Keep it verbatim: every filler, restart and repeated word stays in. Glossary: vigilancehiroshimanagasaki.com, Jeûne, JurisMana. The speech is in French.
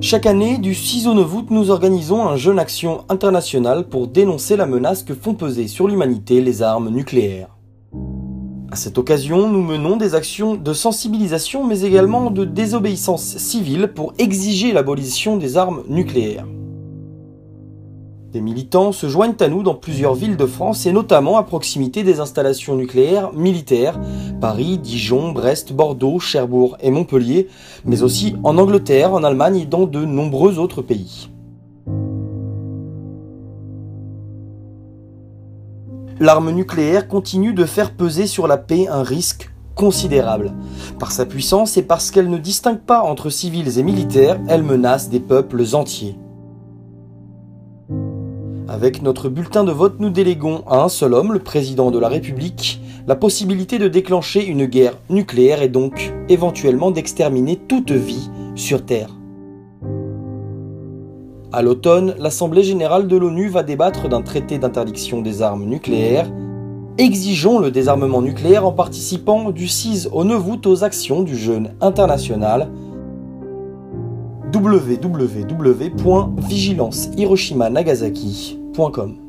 Chaque année, du six au neuf août, nous organisons un jeûne action international pour dénoncer la menace que font peser sur l'humanité les armes nucléaires. À cette occasion, nous menons des actions de sensibilisation mais également de désobéissance civile pour exiger l'abolition des armes nucléaires. Des militants se joignent à nous dans plusieurs villes de France et notamment à proximité des installations nucléaires militaires, Paris, Dijon, Brest, Bordeaux, Cherbourg et Montpellier, mais aussi en Angleterre, en Allemagne et dans de nombreux autres pays. L'arme nucléaire continue de faire peser sur la paix un risque considérable. Par sa puissance et parce qu'elle ne distingue pas entre civils et militaires, elle menace des peuples entiers. Avec notre bulletin de vote, nous déléguons à un seul homme, le président de la République, la possibilité de déclencher une guerre nucléaire et donc éventuellement d'exterminer toute vie sur Terre. À l'automne, l'Assemblée générale de l'ONU va débattre d'un traité d'interdiction des armes nucléaires. Exigeons le désarmement nucléaire en participant du six au neuf août aux actions du jeûne international. w w w point vigilance hiroshima nagasaki point com